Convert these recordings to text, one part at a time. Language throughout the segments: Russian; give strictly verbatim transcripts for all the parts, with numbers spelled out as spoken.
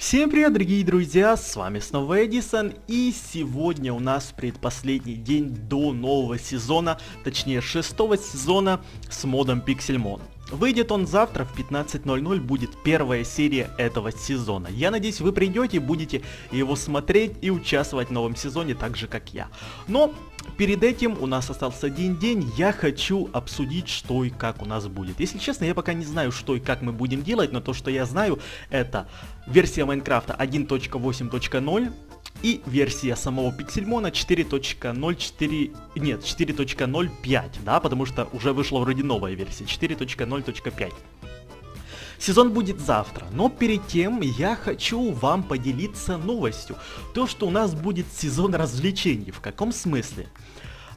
Всем привет, дорогие друзья, с вами снова Эдисон, и сегодня у нас предпоследний день до нового сезона, точнее шестого сезона с модом Pixelmon. Выйдет он завтра в пятнадцать ноль ноль, будет первая серия этого сезона. Я надеюсь, вы придете, будете его смотреть и участвовать в новом сезоне, так же как я. Но перед этим у нас остался один день, я хочу обсудить, что и как у нас будет. Если честно, я пока не знаю, что и как мы будем делать, но то, что я знаю, это версия Майнкрафта один точка восемь точка ноль. И версия самого Пиксельмона четыре точка ноль четыре, нет, четыре точка ноль пять, да, потому что уже вышла вроде новая версия, четыре точка ноль точка пять. Сезон будет завтра, но перед тем я хочу вам поделиться новостью. То, что у нас будет сезон развлечений, в каком смысле?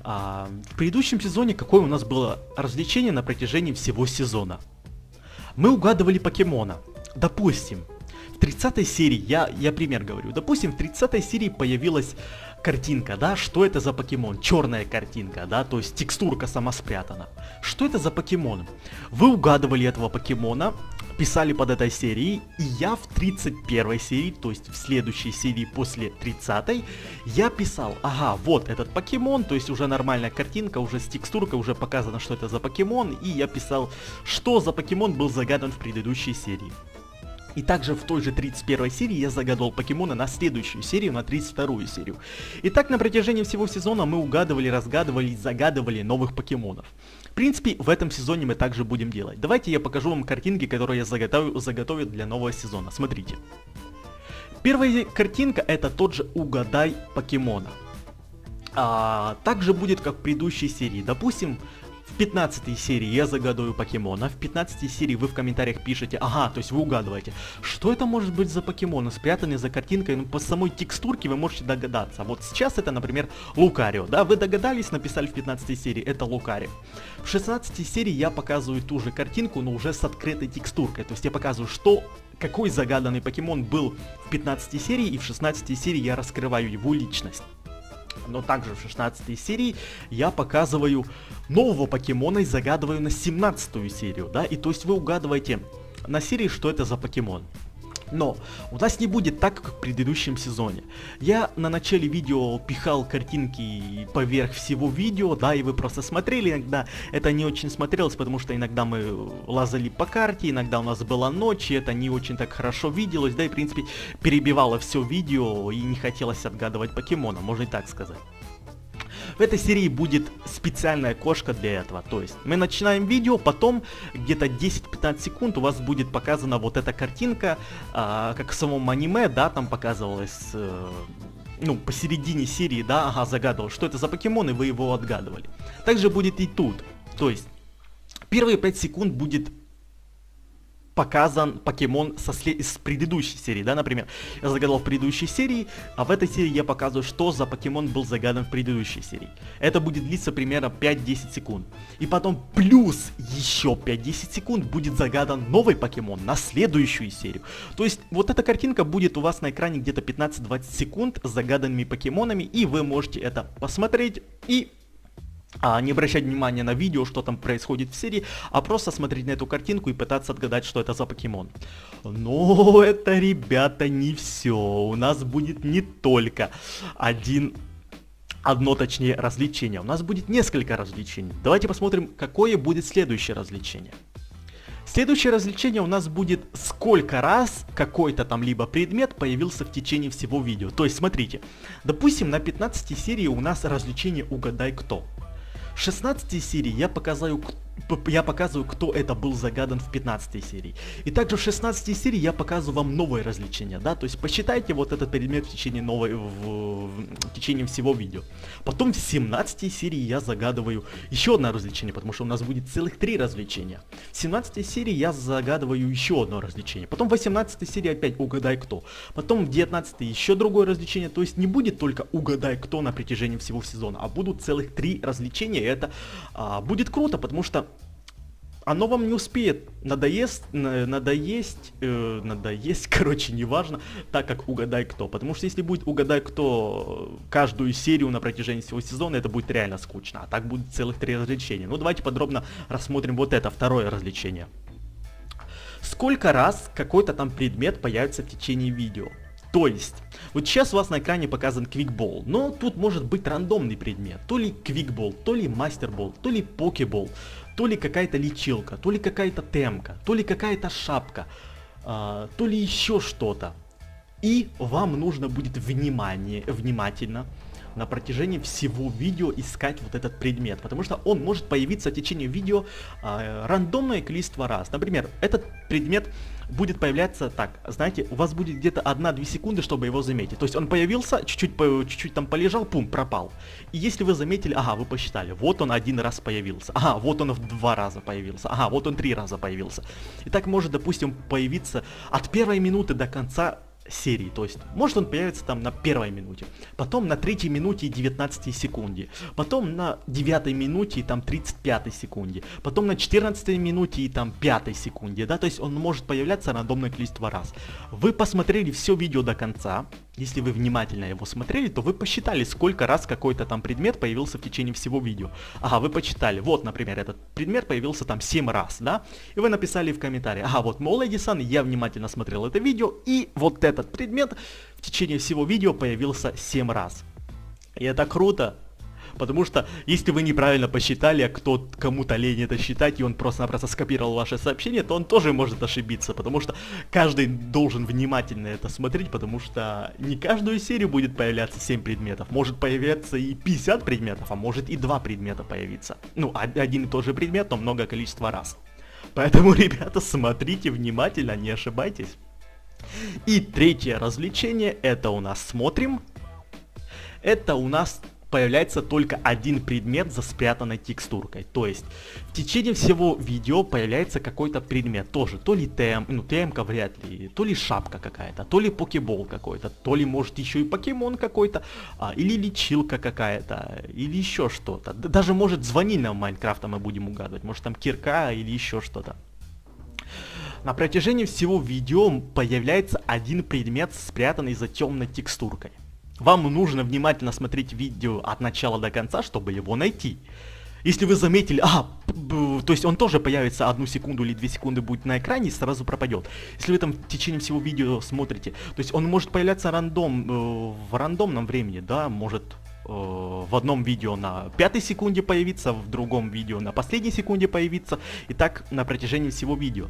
А, в предыдущем сезоне какое у нас было развлечение на протяжении всего сезона? Мы угадывали покемона, допустим. В тридцатой серии, я, я пример говорю, допустим, в тридцатой серии появилась картинка, да, что это за покемон, черная картинка, да, то есть текстурка сама спрятана. Что это за покемон? Вы угадывали этого покемона, писали под этой серией, и я в тридцать первой серии, то есть в следующей серии после тридцатой, я писал, ага, вот этот покемон, то есть уже нормальная картинка, уже с текстуркой, уже показано, что это за покемон, и я писал, что за покемон был загадан в предыдущей серии. И также в той же тридцать первой серии я загадал покемона на следующую серию, на тридцать вторую серию. И так на протяжении всего сезона мы угадывали, разгадывали, загадывали новых покемонов. В принципе, в этом сезоне мы также будем делать. Давайте я покажу вам картинки, которые я заготовил, заготовил для нового сезона. Смотрите. Первая картинка — это тот же «Угадай покемона». А, также будет, как в предыдущей серии. Допустим, в пятнадцатой серии я загадываю покемона, в пятнадцатой серии вы в комментариях пишете, ага, то есть вы угадываете, что это может быть за покемон, спрятанный за картинкой, ну по самой текстурке вы можете догадаться. Вот сейчас это, например, Лукарио, да, вы догадались, написали в пятнадцатой серии, это Лукарио. В шестнадцатой серии я показываю ту же картинку, но уже с открытой текстуркой, то есть я показываю, что, какой загаданный покемон был в пятнадцатой серии, и в шестнадцатой серии я раскрываю его личность. Но также в шестнадцатой серии я показываю нового покемона и загадываю на семнадцатую серию, да, и то есть вы угадываете на серии, что это за покемон. Но у нас не будет так, как в предыдущем сезоне. Я на начале видео пихал картинки поверх всего видео, да, и вы просто смотрели, иногда это не очень смотрелось, потому что иногда мы лазали по карте, иногда у нас была ночь, и это не очень так хорошо виделось, да, и в принципе перебивало все видео, и не хотелось отгадывать покемона, можно и так сказать. В этой серии будет специальная кошка для этого, то есть мы начинаем видео, потом где-то десять-пятнадцать секунд у вас будет показана вот эта картинка, э, как в самом аниме, да, там показывалось, э, ну, посередине серии, да, ага, загадывал, что это за покемон, и вы его отгадывали. Также будет и тут, то есть первые пять секунд будет показан покемон со с предыдущей серии, да, например, я загадал в предыдущей серии, а в этой серии я показываю, что за покемон был загадан в предыдущей серии. Это будет длиться примерно пять-десять секунд. И потом плюс еще пять-десять секунд будет загадан новый покемон на следующую серию. То есть вот эта картинка будет у вас на экране где-то пятнадцать-двадцать секунд с загаданными покемонами, и вы можете это посмотреть и... А не обращать внимания на видео, что там происходит в серии, а просто смотреть на эту картинку и пытаться отгадать, что это за покемон. Но это, ребята, не все. У нас будет не только один, одно точнее развлечение. У нас будет несколько развлечений. Давайте посмотрим, какое будет следующее развлечение. Следующее развлечение у нас будет, сколько раз какой-то там либо предмет появился в течение всего видео. То есть, смотрите, допустим, на пятнадцатой серии у нас развлечение «Угадай кто». В шестнадцатой серии я показываю, я показываю, кто это был загадан в пятнадцатой серии. И также в шестнадцатой серии я показываю вам новое развлечение, да, то есть посчитайте вот этот предмет в течение, новой, в, в течение всего видео. Потом в семнадцатой серии я загадываю еще одно развлечение, потому что у нас будет целых три развлечения. В семнадцатой серии я загадываю еще одно развлечение. Потом в восемнадцатой серии опять «Угадай кто». Потом в девятнадцатой еще другое развлечение, то есть не будет только «Угадай кто» на протяжении всего сезона, а будут целых три развлечения, и это а, будет круто, потому что оно вам не успеет надоест, надоесть, э, надоесть, короче, неважно, так как «Угадай кто». Потому что если будет «Угадай кто» каждую серию на протяжении всего сезона, это будет реально скучно. А так будет целых три развлечения. Ну, давайте подробно рассмотрим вот это, второе развлечение. сколько раз какой-то там предмет появится в течение видео. То есть, вот сейчас у вас на экране показан квикбол, но тут может быть рандомный предмет. То ли квикбол, то ли мастербол, то ли покебол, то ли какая-то лечилка, то ли какая-то темка, то ли какая-то шапка, э, то ли еще что-то. И вам нужно будет внимание, внимательно на протяжении всего видео искать вот этот предмет, потому что он может появиться в течение видео э, рандомное количество раз. Например, этот предмет будет появляться так, знаете, у вас будет где-то одна-две секунды, чтобы его заметить. То есть он появился, чуть-чуть чуть-чуть там полежал, пум, пропал. И если вы заметили, ага, вы посчитали, вот он один раз появился, ага, вот он в два раза появился, ага, вот он три раза появился. И так может, допустим, появиться от первой минуты до конца серии, то есть, может он появится там на первой минуте, потом на третьей минуте и девятнадцатой секунде, потом на девятой минуте и там тридцать пятой секунде, потом на четырнадцатой минуте и там пятой секунде, да, то есть он может появляться рандомное количество раз. Вы посмотрели все видео до конца, если вы внимательно его смотрели, то вы посчитали, сколько раз какой-то там предмет появился в течение всего видео. Ага, вы почитали, вот, например, этот предмет появился там семь раз, да, и вы написали в комментарии, ага, вот, мол, Эдисон, я внимательно смотрел это видео, и вот это этот предмет в течение всего видео появился семь раз. И это круто, потому что если вы неправильно посчитали, а кто кому-то лень это считать, и он просто-напросто скопировал ваше сообщение, то он тоже может ошибиться, потому что каждый должен внимательно это смотреть, потому что не каждую серию будет появляться семь предметов, может появляться и пятьдесят предметов, а может и два предмета появиться. Ну, один и тот же предмет, но много количества раз. Поэтому, ребята, смотрите внимательно, не ошибайтесь. И третье развлечение, это у нас смотрим, это у нас появляется только один предмет за спрятанной текстуркой, то есть в течение всего видео появляется какой-то предмет тоже, то ли ТМ, ну ТМ-ка вряд ли, то ли шапка какая-то, то ли покебол какой-то, то ли может еще и покемон какой-то, а, или лечилка какая-то, или еще что-то, даже может звонильная в Майнкрафта мы будем угадывать, может там кирка или еще что-то. На протяжении всего видео появляется один предмет, спрятанный за темной текстуркой. Вам нужно внимательно смотреть видео от начала до конца, чтобы его найти. Если вы заметили, а, то есть он тоже появится одну секунду или две секунды будет на экране и сразу пропадет. Если вы там в течение всего видео смотрите, то есть он может появляться рандом, э, в рандомном времени, да, может... в одном видео на пятой секунде появиться, в другом видео на последней секунде появиться, и так на протяжении всего видео.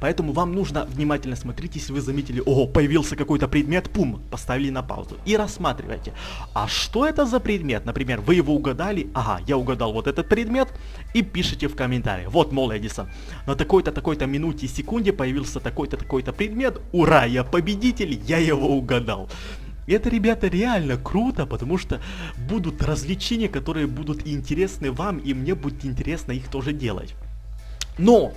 Поэтому вам нужно внимательно смотреть, если вы заметили, о, появился какой-то предмет, пум, поставили на паузу и рассматривайте. А что это за предмет? Например, вы его угадали, ага, я угадал вот этот предмет, и пишите в комментариях. Вот, мол, Эдисон, на такой-то, такой-то минуте и секунде появился такой-то, такой-то предмет, ура, я победитель, я его угадал. И это, ребята, реально круто, потому что будут развлечения, которые будут интересны вам, и мне будет интересно их тоже делать. Но,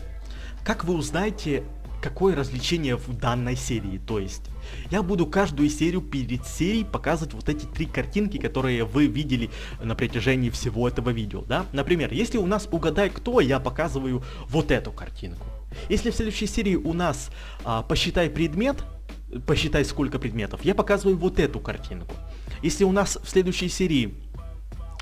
как вы узнаете, какое развлечение в данной серии? То есть, я буду каждую серию перед серией показывать вот эти три картинки, которые вы видели на протяжении всего этого видео, да? Например, если у нас угадай кто, я показываю вот эту картинку. Если в следующей серии у нас а, посчитай предмет... посчитай сколько предметов, я показываю вот эту картинку. Если у нас в следующей серии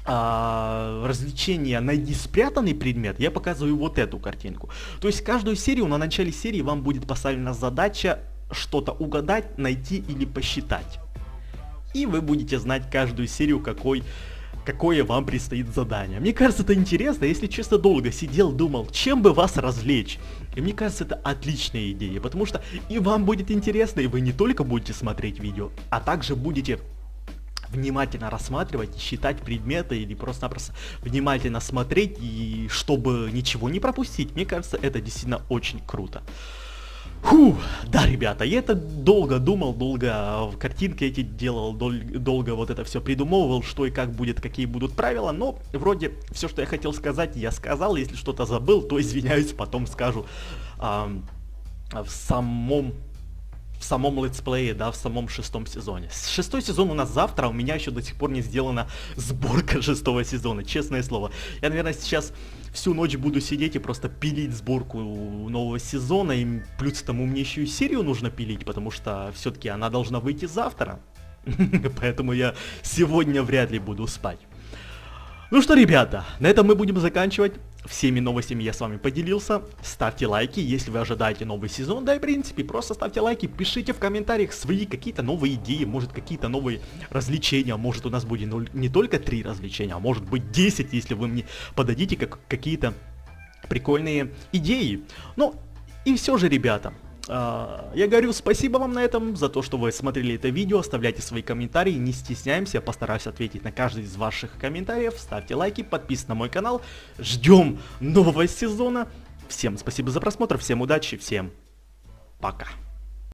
а, развлечение найди спрятанный предмет, я показываю вот эту картинку. То есть каждую серию, на начале серии вам будет поставлена задача что-то угадать, найти или посчитать. И вы будете знать каждую серию, какой... какое вам предстоит задание. Мне кажется, это интересно, если честно, долго сидел, думал, чем бы вас развлечь. И мне кажется, это отличная идея, потому что и вам будет интересно, и вы не только будете смотреть видео, а также будете внимательно рассматривать, считать предметы или просто-напросто внимательно смотреть, и чтобы ничего не пропустить. Мне кажется, это действительно очень круто. Фу, да, ребята, я это долго думал, долго в картинке эти делал, дол- долго вот это все придумывал, что и как будет, какие будут правила, но вроде все, что я хотел сказать, я сказал, если что-то забыл, то извиняюсь, потом скажу а, в самом... в самом летсплее, да, в самом шестом сезоне. Шестой сезон у нас завтра, у меня еще до сих пор не сделана сборка шестого сезона, честное слово. Я, наверное, сейчас всю ночь буду сидеть и просто пилить сборку нового сезона, и плюс к тому мне еще и серию нужно пилить, потому что все-таки она должна выйти завтра, поэтому я сегодня вряд ли буду спать. Ну что, ребята, на этом мы будем заканчивать. Всеми новостями я с вами поделился. Ставьте лайки, если вы ожидаете новый сезон. Да и в принципе, просто ставьте лайки, пишите в комментариях свои какие-то новые идеи, может какие-то новые развлечения. Может у нас будет не только три развлечения, а может быть десять, если вы мне подадите как какие-то прикольные идеи. Ну и все же, ребята, я говорю спасибо вам на этом за то, что вы смотрели это видео. Оставляйте свои комментарии, не стесняемся, постараюсь ответить на каждый из ваших комментариев. Ставьте лайки, подписывайтесь на мой канал. Ждем нового сезона. Всем спасибо за просмотр, всем удачи, всем пока.